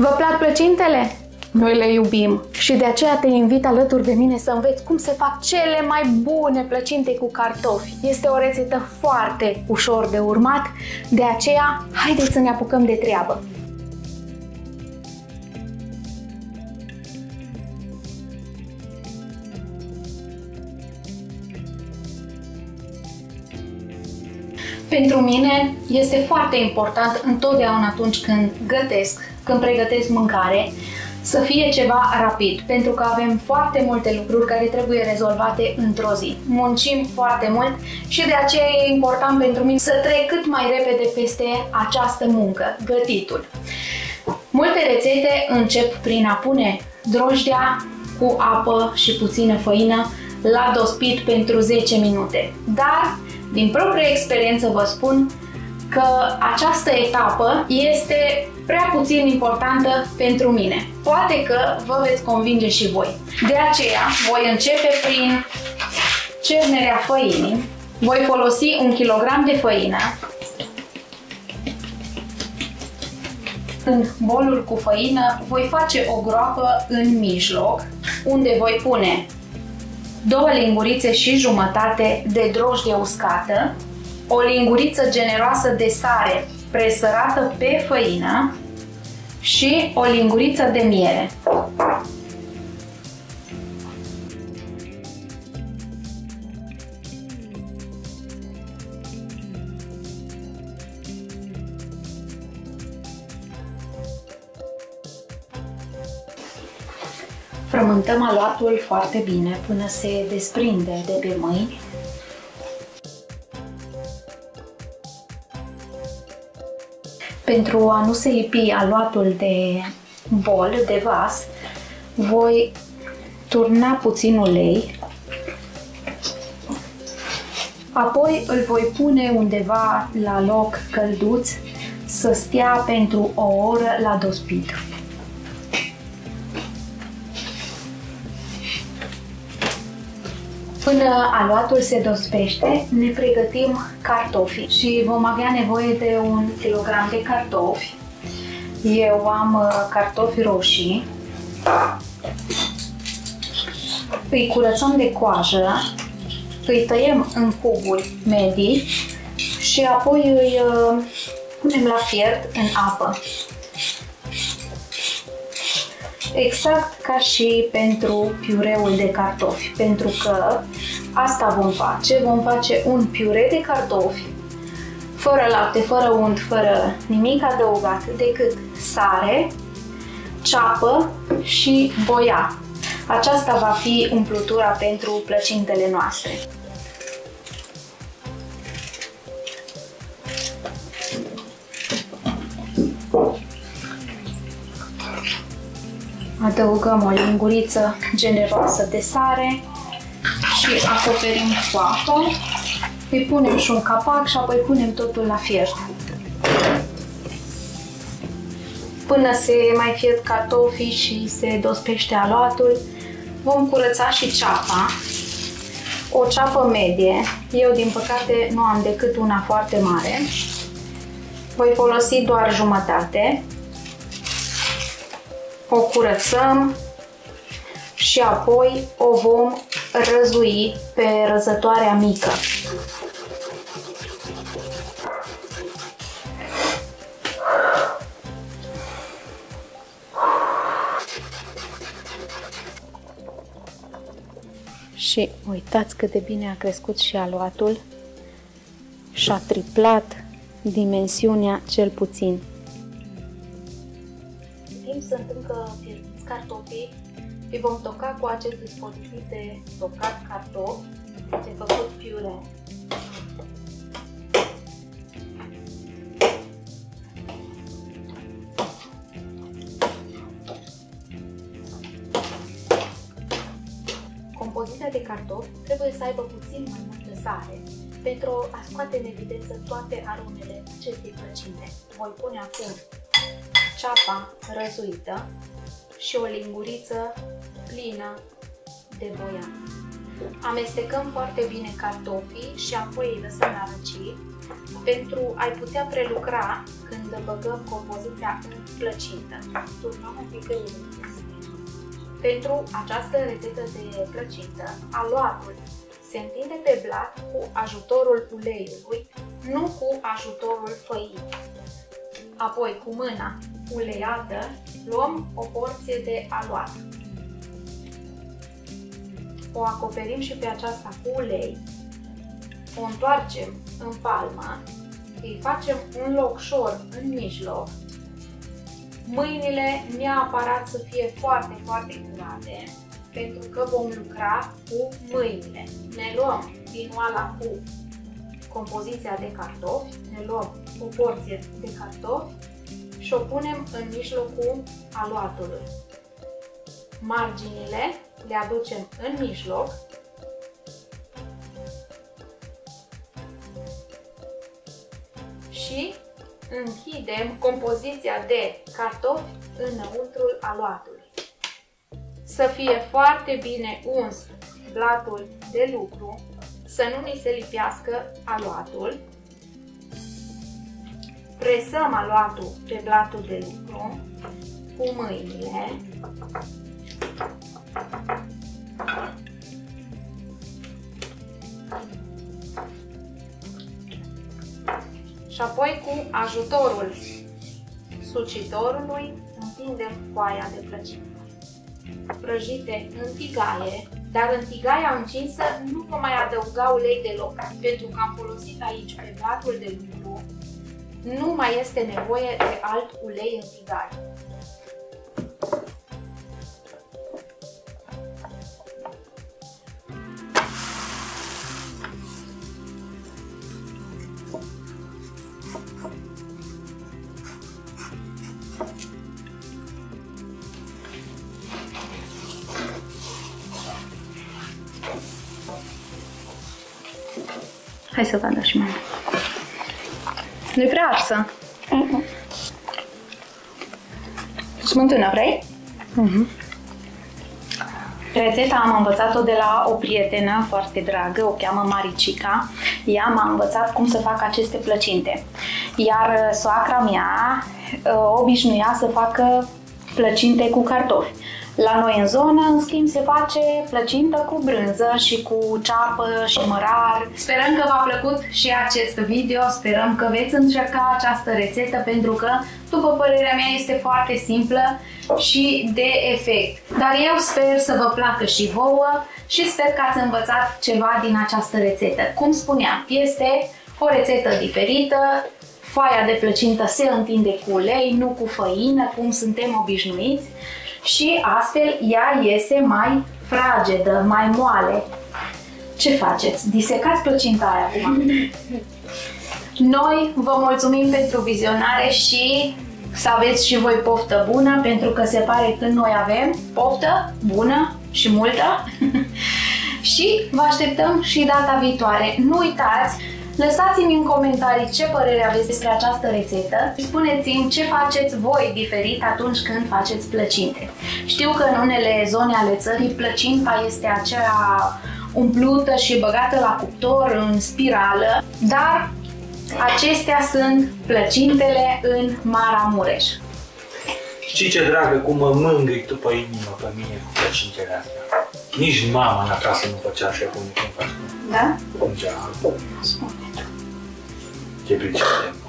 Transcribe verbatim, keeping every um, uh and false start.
Vă plac plăcintele? Noi le iubim și de aceea te invit alături de mine să înveți cum se fac cele mai bune plăcinte cu cartofi. Este o rețetă foarte ușor de urmat, de aceea haideți să ne apucăm de treabă. Pentru mine este foarte important întotdeauna atunci când gătesc, când pregătesc mâncare, să fie ceva rapid, pentru că avem foarte multe lucruri care trebuie rezolvate într-o zi. Muncim foarte mult și de aceea e important pentru mine să trec cât mai repede peste această muncă, gătitul. Multe rețete încep prin a pune drojdia cu apă și puțină făină la dospit pentru zece minute. Dar, din proprie experiență vă spun că această etapă este prea puțin importantă pentru mine. Poate că vă veți convinge și voi. De aceea voi începe prin cernerea făinii. Voi folosi un kilogram de făină. În bolul cu făină voi face o groapă în mijloc, unde voi pune două lingurițe și jumătate de drojdie uscată, o linguriță generoasă de sare presărată pe făină și o linguriță de miere. Frământăm aluatul foarte bine până se desprinde de pe mâini. Pentru a nu se lipi aluatul de bol, de vas, voi turna puțin ulei, apoi îl voi pune undeva la loc călduț să stea pentru o oră la dospit. Până aluatul se dospește, ne pregătim cartofii și vom avea nevoie de un kilogram de cartofi. Eu am cartofi roșii, îi curățăm de coajă, îi tăiem în cuburi medii și apoi îi punem la fiert în apă. Exact ca și pentru piureul de cartofi, pentru că asta vom face, vom face un piure de cartofi fără lapte, fără unt, fără nimic adăugat decât sare, ceapă și boia. Aceasta va fi umplutura pentru plăcintele noastre. Adăugăm o linguriță generoasă de sare și acoperim cu apă. Îi punem și un capac și apoi punem totul la fiert. Până se mai fiert cartofii și se dospește aluatul, vom curăța și ceapa. O ceapă medie. Eu, din păcate, nu am decât una foarte mare. Voi folosi doar jumătate. O curățăm și apoi o vom răzui pe răzătoarea mică. Și uitați cât de bine a crescut și aluatul și a triplat dimensiunea cel puțin. Sunt încă fierbiți cartofii, îi vom toca cu acest dispozitiv de tocat cartof, de făcut piure. Compoziția de cartofi trebuie să aibă puțin mai multă sare pentru a scoate în evidență toate aromele acestei plăcinte. Voi pune acum ceapa răzuită și o linguriță plină de boian. Amestecăm foarte bine cartofii și apoi îi lăsăm la răci pentru a-i putea prelucra când să băgăm compoziția în plăcintă. Turnăm un pic în minus. Pentru această rețetă de plăcintă, aluatul se întinde pe blat cu ajutorul uleiului, nu cu ajutorul făinii. Apoi, cu mâna uleiată, luăm o porție de aluat. O acoperim și pe aceasta cu ulei, o întoarcem în palmă, îi facem un locșor în mijloc. Mâinile neapărat să fie foarte, foarte curate, pentru că vom lucra cu mâinile. Ne luăm din oala cu compoziția de cartofi, ne luăm o porție de cartofi și o punem în mijlocul aluatului. Marginile le aducem în mijloc. Și închidem compoziția de cartofi înăuntrul aluatului. Să fie foarte bine uns blatul de lucru, să nu ni se lipească aluatul. Presăm aluatul pe blatul de lucru cu mâinile. Și apoi, cu ajutorul sucitorului, întindem foaia de plăcintă. Prăjite în tigaie, dar în tigaia încinsă nu vom mai adăuga ulei deloc, pentru că am folosit aici pe blatul de lucru, nu mai este nevoie de alt ulei în tigaie. Hai să vadă și mama. Nu-i prea arsă? Uh-huh. Smântână vrei? Uh-huh. Rețeta am învățat-o de la o prietenă foarte dragă, o cheamă Maricica. Ea m-a învățat cum să fac aceste plăcinte. Iar soacra mea obișnuia să facă plăcinte cu cartofi. La noi în zonă, în schimb, se face plăcintă cu brânză și cu ceapă și mărar. Sperăm că v-a plăcut și acest video, sperăm că veți încerca această rețetă pentru că, după părerea mea, este foarte simplă și de efect. Dar eu sper să vă placă și vouă și sper că ați învățat ceva din această rețetă. Cum spuneam, este o rețetă diferită. Foaia de plăcintă se întinde cu ulei, nu cu făină, cum suntem obișnuiți. Și astfel ea iese mai fragedă, mai moale. Ce faceți? Disecați plăcinta aia acum. Noi vă mulțumim pentru vizionare și să aveți și voi poftă bună, pentru că se pare că noi avem poftă bună și multă. Și vă așteptăm și data viitoare. Nu uitați! Lăsați-mi în comentarii ce părere aveți despre această rețetă. Spuneți-mi ce faceți voi diferit atunci când faceți plăcinte. Știu că în unele zone ale țării plăcinta este aceea umplută și băgată la cuptor în spirală, dar acestea sunt plăcintele în Maramureș. Știi ce, dragă, cum mă mângâi tu pe inimă pe mine cu plăcintele astea? Nici mama în acasă nu făcea așa cum îmi faci. Da? Spune-te. Te pricep.